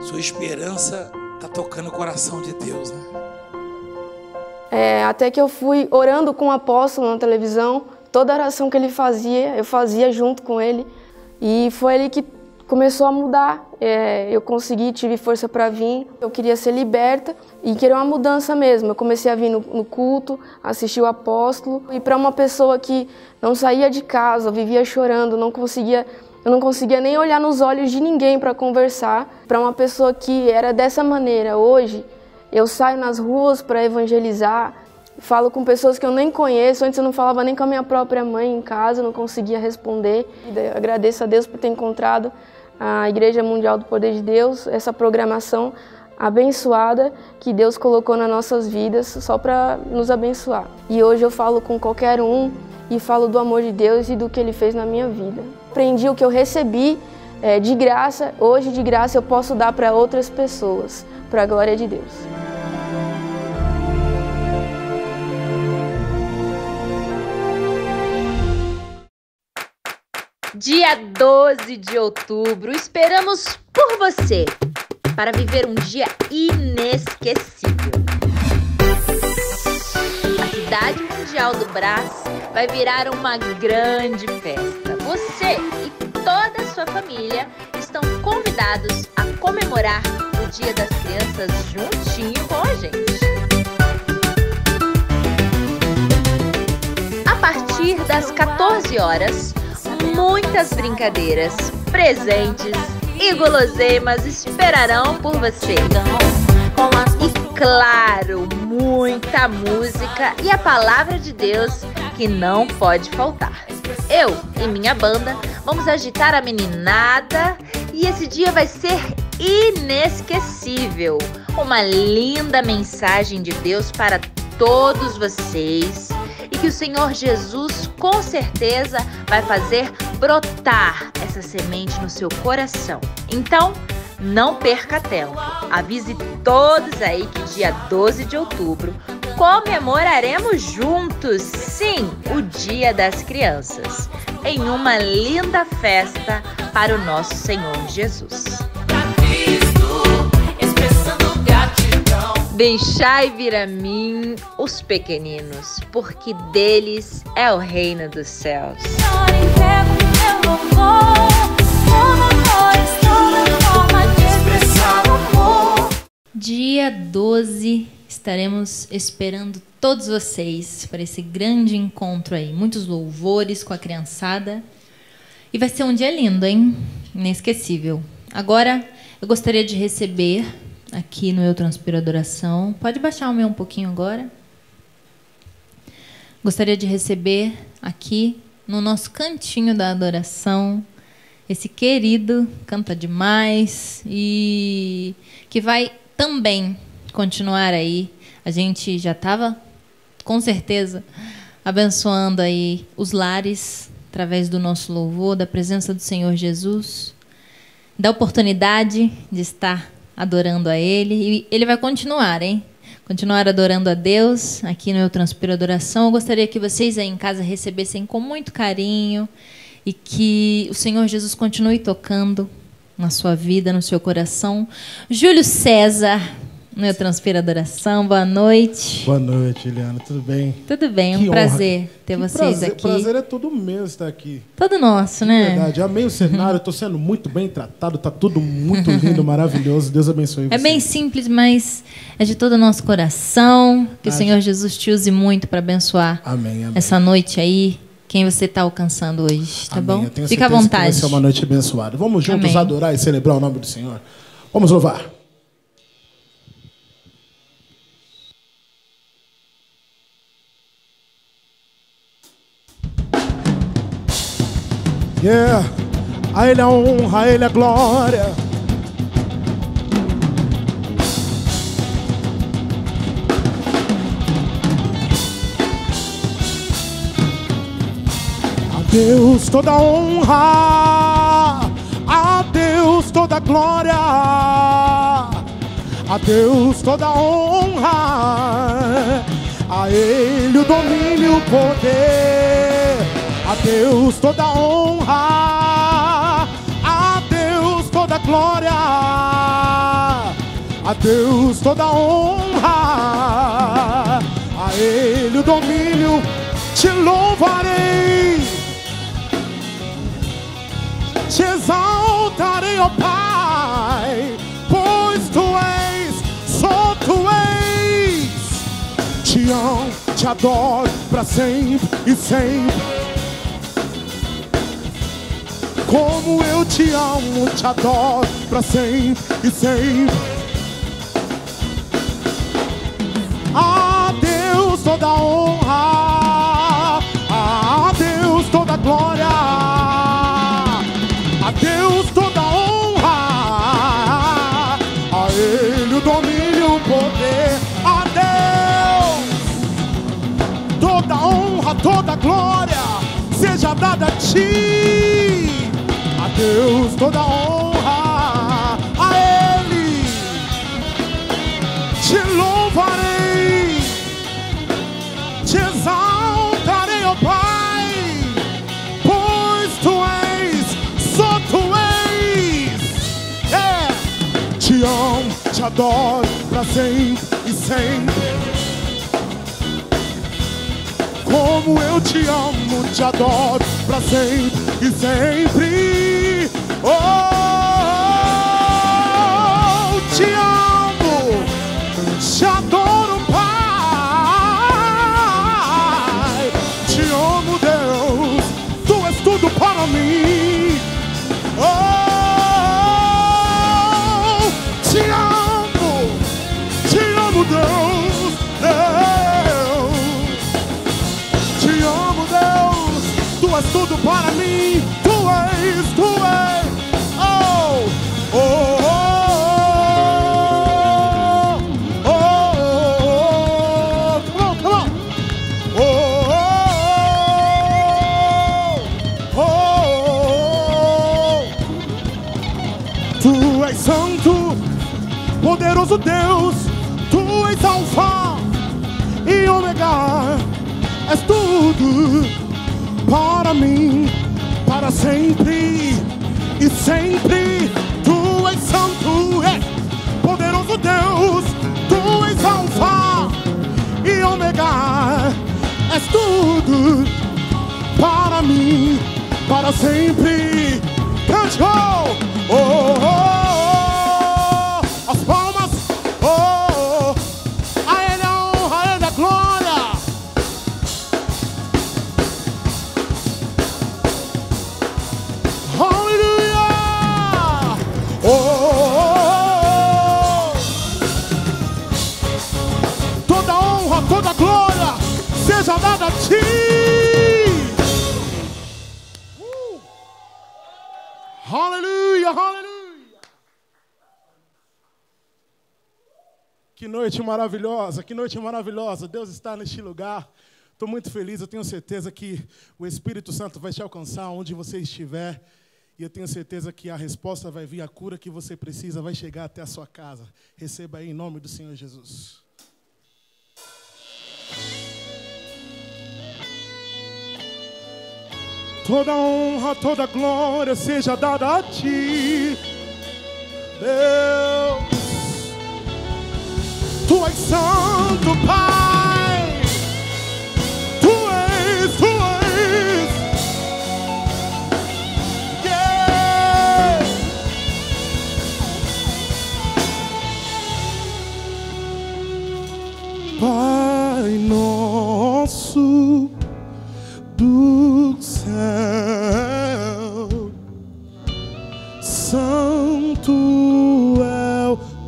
sua esperança está tocando o coração de Deus, né? Até que eu fui orando com o apóstolo na televisão, toda a oração que ele fazia, eu fazia junto com ele. E foi ele que começou a mudar. Eu consegui, tive força para vir. Eu queria ser liberta e queria uma mudança mesmo. Eu comecei a vir no culto, assistir o apóstolo. E para uma pessoa que não saía de casa, vivia chorando, eu não conseguia nem olhar nos olhos de ninguém para conversar. Para uma pessoa que era dessa maneira, hoje eu saio nas ruas para evangelizar, falo com pessoas que eu nem conheço. Antes eu não falava nem com a minha própria mãe em casa, não conseguia responder. Eu agradeço a Deus por ter encontrado a Igreja Mundial do Poder de Deus, essa programação abençoada que Deus colocou nas nossas vidas só para nos abençoar. E hoje eu falo com qualquer um e falo do amor de Deus e do que Ele fez na minha vida. Aprendi o que eu recebi de graça, hoje de graça eu posso dar para outras pessoas, para a glória de Deus. Dia 12 de outubro, esperamos por você para viver um dia inesquecível. A Cidade Mundial do Brás vai virar uma grande festa. Você e toda a sua família estão convidados a comemorar o Dia das Crianças juntinho com a gente. A partir das 14 horas, muitas brincadeiras, presentes e guloseimas esperarão por você. E claro, muita música e a palavra de Deus que não pode faltar. Eu e minha banda vamos agitar a meninada e esse dia vai ser inesquecível. Uma linda mensagem de Deus para todos vocês. E que o Senhor Jesus, com certeza, vai fazer brotar essa semente no seu coração. Então, não perca tempo. Avise todos aí que dia 12 de outubro comemoraremos juntos, sim, o Dia das Crianças, em uma linda festa para o nosso Senhor Jesus. Deixai vir a mim os pequeninos, porque deles é o reino dos céus. Dia 12, estaremos esperando todos vocês para esse grande encontro aí. Muitos louvores com a criançada. E vai ser um dia lindo, hein? Inesquecível. Agora, eu gostaria de receber aqui no Eu Transpiro Adoração. Pode baixar o meu um pouquinho agora. Gostaria de receber aqui no nosso cantinho da adoração esse querido, canta demais e que vai também continuar aí. A gente já estava, com certeza, abençoando aí os lares através do nosso louvor, da presença do Senhor Jesus, da oportunidade de estar adorando a Ele, e Ele vai continuar, hein? Continuar adorando a Deus, aqui no Eu Transpiro Adoração. Eu gostaria que vocês aí em casa recebessem com muito carinho e que o Senhor Jesus continue tocando na sua vida, no seu coração. Júlio César, no Eu Transpiro Adoração, boa noite. Boa noite, Liliana, tudo bem? Tudo bem, um prazer ter vocês aqui. Prazer é todo meu estar aqui. Todo nosso, né? Verdade, amei o cenário, estou sendo muito bem tratado, tá tudo muito lindo, maravilhoso, Deus abençoe você. É bem simples, mas é de todo o nosso coração, que o Senhor Jesus te use muito para abençoar essa noite aí. Quem você está alcançando hoje, tá bom? Fica à vontade. Vai ser uma noite abençoada. Vamos juntos adorar e celebrar o nome do Senhor. Vamos louvar. Yeah. A Ele a honra, a Ele a glória. Deus toda honra, a Deus toda glória, a Deus toda honra, a Ele o domínio e o poder, a Deus toda honra, a Deus toda glória, a Deus toda honra, a Ele o domínio, te louvarei. Te exaltarei, ó Pai, pois Tu és, só Tu és. Te amo, te adoro pra sempre e sempre. Como eu te amo, te adoro pra sempre e sempre. A Deus toda honra, a Deus toda glória. A Deus toda honra, a Ele o domínio, o poder, a Deus toda honra, toda glória seja dada a Ti. A Deus toda honra, a Ele te louvarei, te exaltarei, ó Pai. Te amo, te adoro pra sempre e sempre. Como eu te amo, te adoro pra sempre e sempre. Oh, te amo, te adoro, Pai. Te amo, Deus, Tu és tudo para mim. Oh, Deus, Deus, te amo, Deus, Tu és tudo para mim, Tu és, oh, oh, oh, oh, come on, oh, oh, oh, Tu és santo, poderoso Deus. Alfa e Ômega, és tudo para mim, para sempre e sempre. Tu és santo, é poderoso Deus. Tu és Alfa e Ômega, és tudo para mim, para sempre. Cante, oh, oh, oh, as palmas, oh. Seja dada a Ti. Aleluia, aleluia. Que noite maravilhosa, que noite maravilhosa. Deus está neste lugar. Estou muito feliz, eu tenho certeza que o Espírito Santo vai te alcançar onde você estiver. E eu tenho certeza que a resposta vai vir, a cura que você precisa vai chegar até a sua casa. Receba aí em nome do Senhor Jesus. Toda honra, toda glória seja dada a Ti. Deus, Tu és santo, Pai, Tu és, yeah. Pai nosso do céu, santo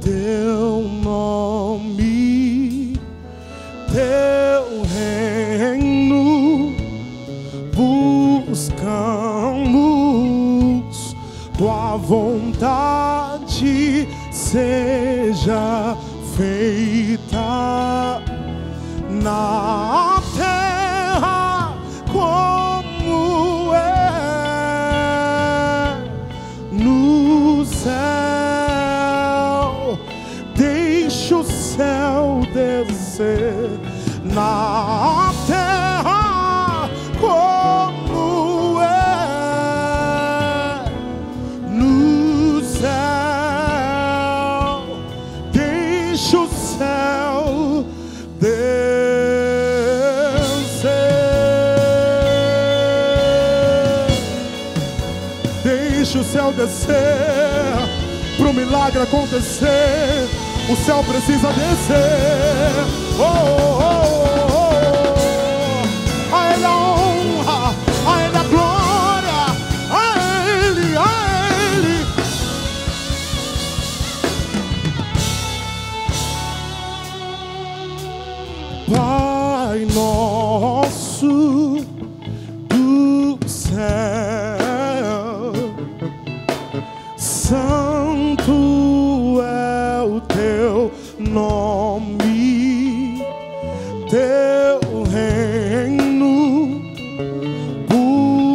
Teu nome, Teu reino buscamos, Tua vontade seja feita na terra como é no céu. Céu descer na terra como é no céu, deixa o céu descer, deixa o céu descer pro milagre acontecer. O céu precisa descer. Oh, oh, oh, oh. A Ele a honra, a Ele a glória, a Ele, a Ele. Pai nosso do céu, santo nome, Teu reino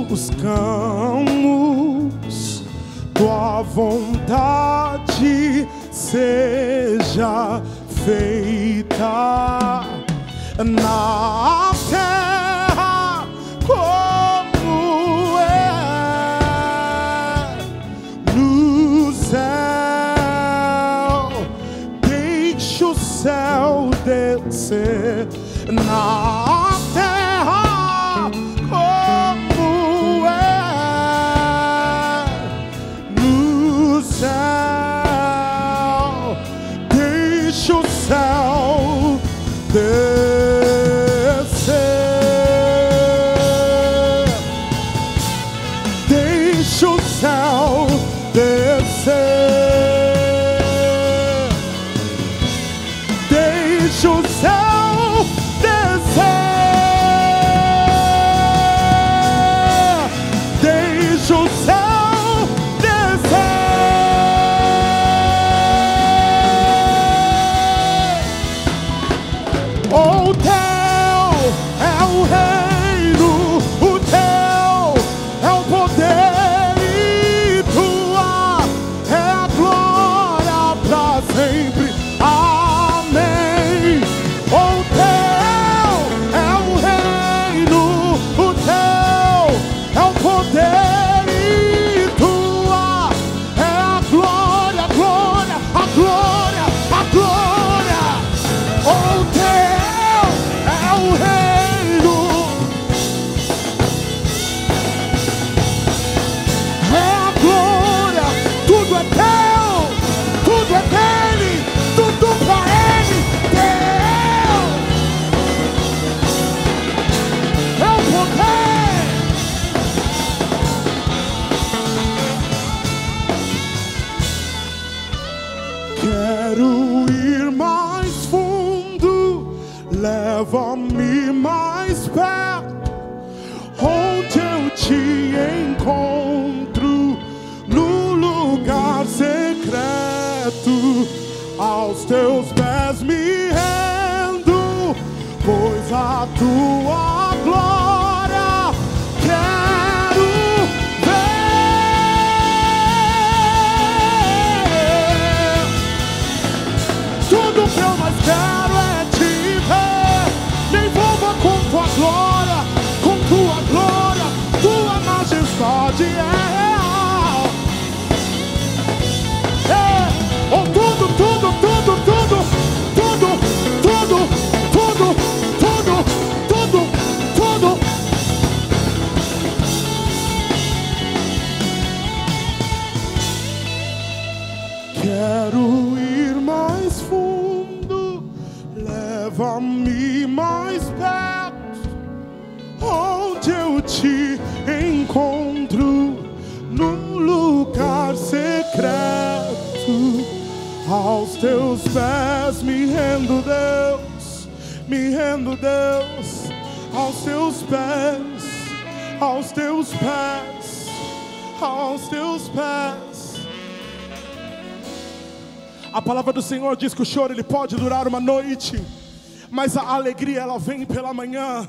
buscamos, Tua vontade seja feita na terra como é no céu. Céu descer na terra como é no céu, deixa o céu descer, deixa o céu descer. Leva-me mais perto, onde eu te encontro, no lugar secreto, aos teus pés me rendo, pois a tua glória quero ver. Tudo que eu mais quero, glória, com Tua glória, Tua majestade é real. É. Aos teus pés me rendo, Deus, me rendo, Deus. Aos teus pés, aos teus pés, aos teus pés. A palavra do Senhor diz que o choro ele pode durar uma noite, mas a alegria ela vem pela manhã.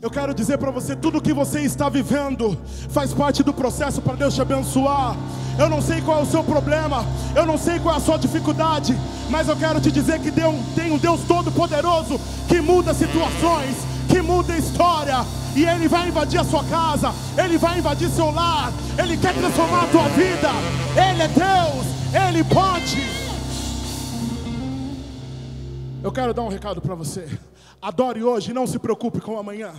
Eu quero dizer para você, tudo que você está vivendo faz parte do processo para Deus te abençoar. Eu não sei qual é o seu problema, eu não sei qual é a sua dificuldade, mas eu quero te dizer que Deus tem um Deus Todo-Poderoso que muda situações, que muda história. E Ele vai invadir a sua casa, Ele vai invadir seu lar, Ele quer transformar a tua vida. Ele é Deus, Ele pode. Eu quero dar um recado para você. Adore hoje e não se preocupe com amanhã.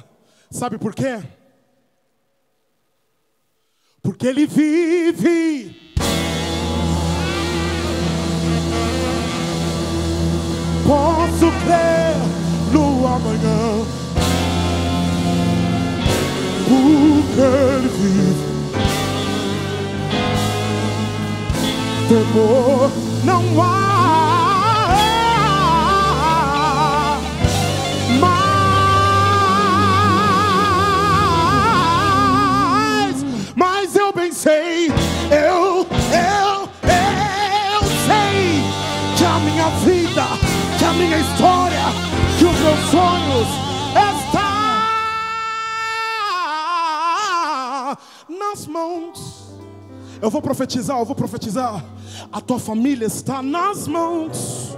Sabe por quê? Porque Ele vive. Posso crer no amanhã, porque Ele vive. Temor não há mais. Sei, eu sei que a minha vida, que a minha história, que os meus sonhos está nas mãos. Eu vou profetizar. A tua família está nas mãos.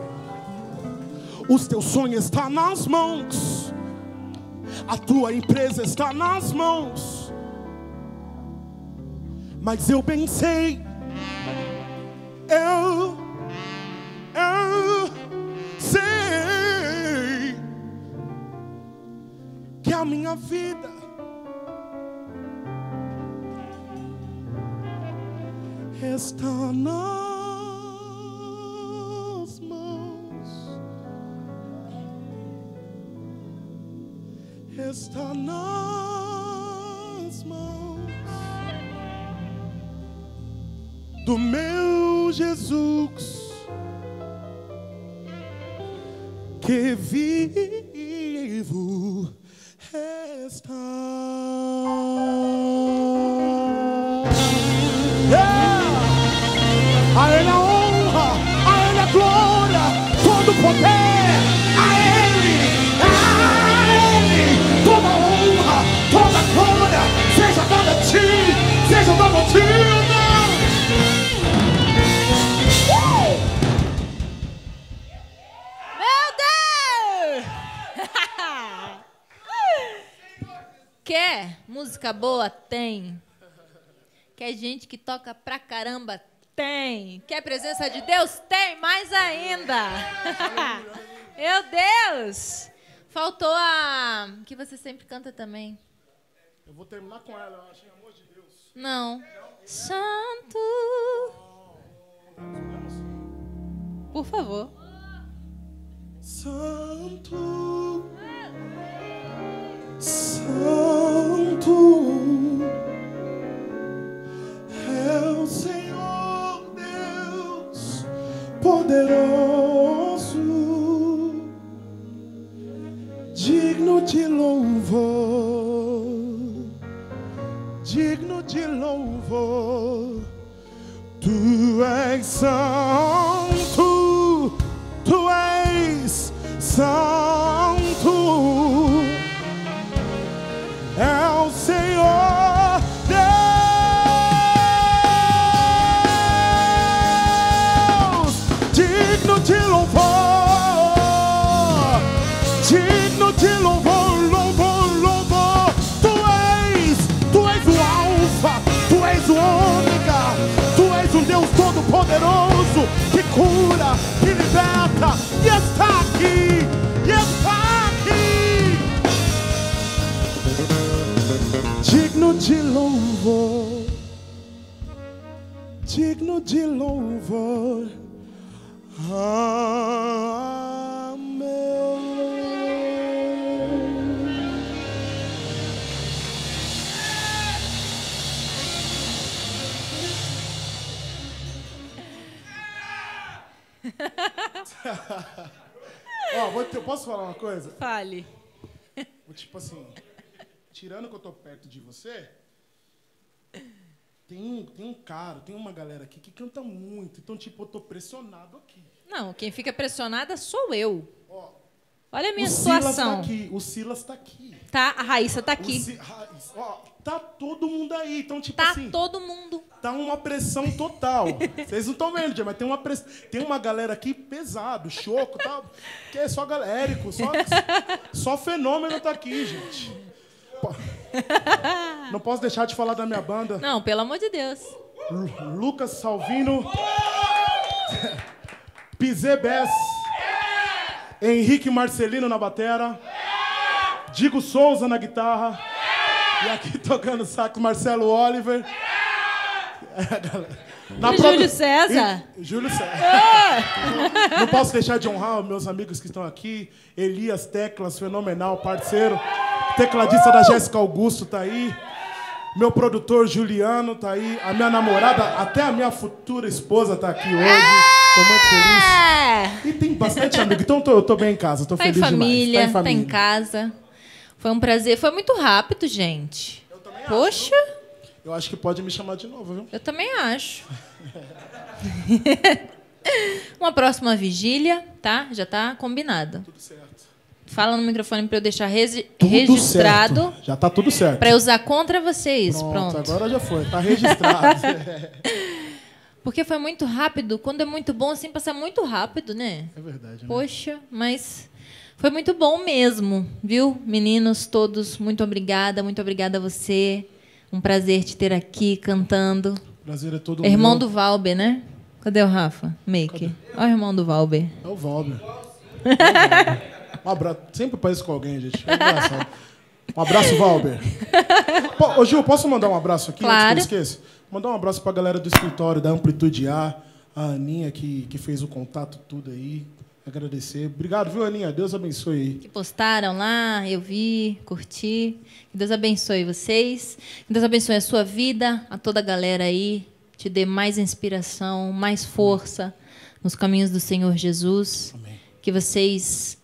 Os teus sonhos estão nas mãos. A tua empresa está nas mãos. Mas eu bem sei, eu sei que a minha vida, está nas mãos, está nas mãos do meu Jesus, que vivo está. A Ele a honra, a Ele a glória, todo o poder, a Ele, toda a honra, toda a glória, seja dada a Ti, seja dada a Ti. Quer música boa? Tem. Quer gente que toca pra caramba? Tem. Quer presença de Deus? Tem, mais ainda. Meu Deus! Faltou a... que você sempre canta também. Eu vou terminar com ela, eu acho, em amor de Deus. Não. Santo. Por favor. Santo. Santo é o Senhor Deus poderoso, digno de louvor, digno de louvor. Tu és santo, tu és santo. É o Senhor Deus, digno de louvor, digno de louvor, louvor, louvor. Tu és o Alfa, tu és o Ômega, tu és um Deus Todo-Poderoso que cura, que liberta e está aqui, e está aqui. Digno de louvor, digno de louvor. Amém. Ó, posso falar uma coisa? Fale. Tipo assim, tirando que eu tô perto de você, tem um cara, tem uma galera aqui que canta muito. Então, tipo, eu tô pressionado aqui. Não, quem fica pressionada sou eu. Ó, olha a minha situação. O Silas tá aqui. Tá, a Rayssa tá aqui. Ó, tá todo mundo aí. Então, tipo assim... Tá todo mundo. Tá uma pressão total. Vocês não estão vendo, mas tem uma pressão. Tem uma galera aqui pesado, choco, tá? Que é só galérico, só fenômeno tá aqui, gente. Não posso deixar de falar da minha banda. Não, pelo amor de Deus. Lucas Salvino. Pizé Bess. Henrique Marcelino na batera, Digo Souza na guitarra, e aqui tocando sax Marcelo Oliver. E Júlio César. Júlio César. Não posso deixar de honrar os meus amigos que estão aqui. Elias Teclas, fenomenal parceiro. Tecladista da Jéssica Augusto tá aí. Meu produtor Juliano tá aí. A minha namorada, até a minha futura esposa tá aqui hoje. Tô muito feliz. E tem bastante amigo. Então, eu tô bem em casa. Tô feliz demais. Tá em casa. Foi um prazer. Foi muito rápido, gente. Eu também acho. Poxa. Eu acho que pode me chamar de novo, viu? Eu também acho. Uma próxima vigília, tá? Já tá combinado. Tudo certo. Fala no microfone para eu deixar registrado. Certo. Já tá tudo certo. Para eu usar contra vocês. Pronto. Agora já foi. Tá registrado. Porque foi muito rápido. Quando é muito bom, assim, passa muito rápido, né? É verdade, né? Poxa, mas foi muito bom mesmo, viu? Meninos todos, muito obrigada a você. Um prazer te ter aqui cantando. O prazer é todo meu. Irmão do Valber, né? Cadê o Rafa? Make. Olha o irmão do Valber. É o Valber. Um abraço. Sempre pareço com alguém, gente. É engraçado. Um abraço, Valber. Ô, Gil, posso mandar um abraço aqui? Claro. Antes que eu esqueça. Mandar um abraço para a galera do escritório da Amplitude a Aninha, que fez o contato, tudo aí. Agradecer. Obrigado, viu, Aninha? Deus abençoe aí. Que postaram lá, eu vi, curti. Que Deus abençoe vocês. Que Deus abençoe a sua vida, a toda a galera aí. Te dê mais inspiração, mais força nos caminhos do Senhor Jesus. Amém. Que vocês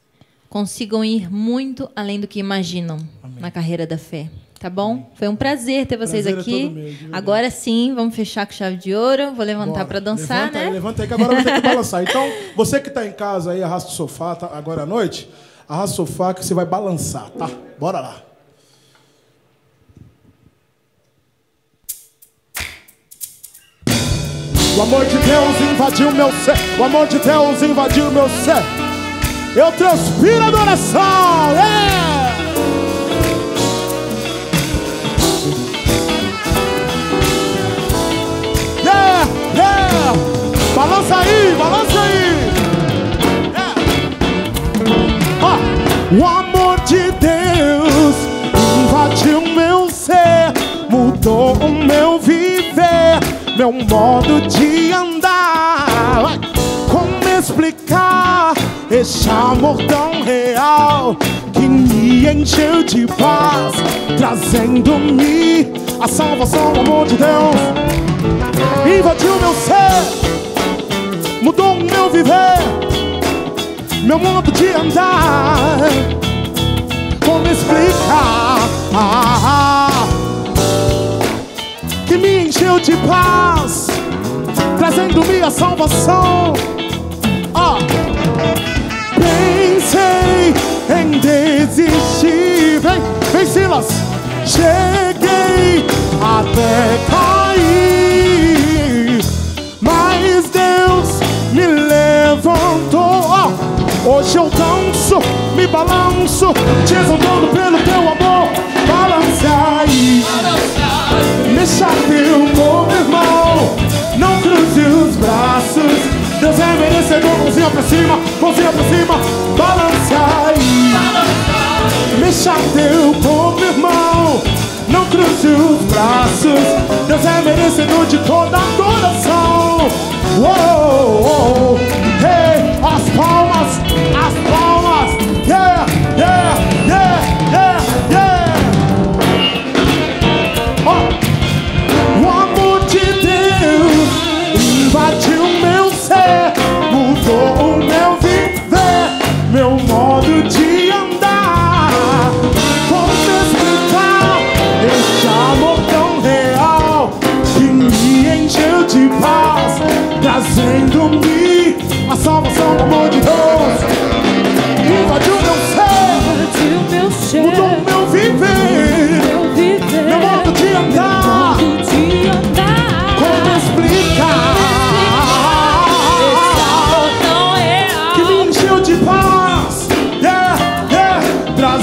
consigam ir muito além do que imaginam. Amém. Na carreira da fé. Tá bom? Foi um prazer ter vocês aqui. É meu, agora sim, vamos fechar com chave de ouro. Vou levantar para dançar, levanta, né? Levanta aí, que agora vai ter que balançar. Então, você que está em casa aí, arrasta o sofá, tá? Agora à noite, arrasta o sofá que você vai balançar, tá? Bora lá. O amor de Deus invadiu meu ser. O amor de Deus invadiu meu ser. Eu transpiro adoração. É! Balança aí, balança aí. Oh. O amor de Deus invadiu meu ser, mudou o meu viver, meu modo de andar. Como explicar esse amor tão real que me encheu de paz, trazendo-me a salvação? O amor de Deus invadiu meu ser, mudou o meu viver, meu modo de andar. Como explicar que me encheu de paz, trazendo-me a salvação? Pensei em desistir. Vem, Silas. Cheguei até cair, mas Deus me levantou. Hoje eu danço, me balanço, te exaltando pelo teu amor. Balança aí, deixa teu corpo, irmão. Não cruze os braços, Deus é merecedor. Mãozinha pra cima, mãozinha pra cima. Balança aí, deixa teu corpo, irmão. Não cruze os braços, Deus é merecedor de toda adoração. Uou, hey, as palmas, as palmas. Yeah, yeah, yeah, yeah, yeah. O amor de Deus invadiu meu ser, mudou o meu vida,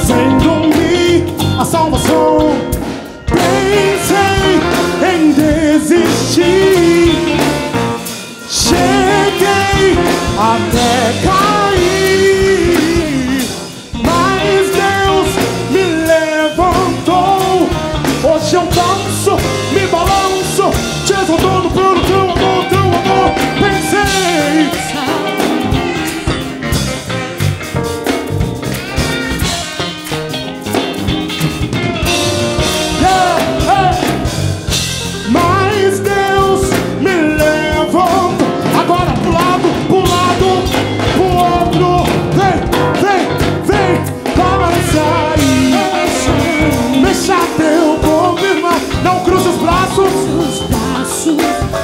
fazendo-me a salvação. Pensei em desistir, cheguei até cair, mas Deus me levantou. Hoje eu danço, me balanço, te exaltando pelo teu amor, teu amor. Pensei.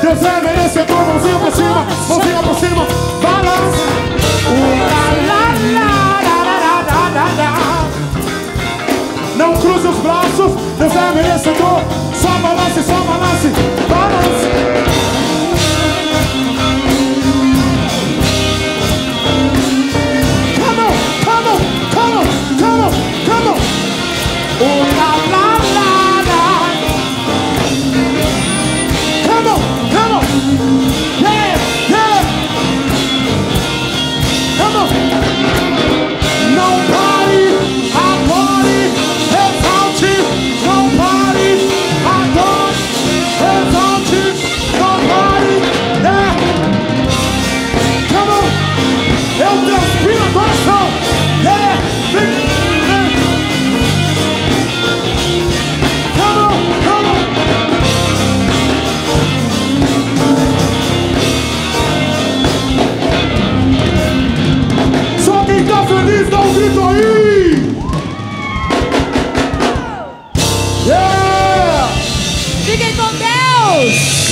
Deus é merecedor, mãozinha pra cima, mãozinha pra cima, balança. Não cruze os braços, Deus é merecedor. Só balance, balance. Fiquem com Deus!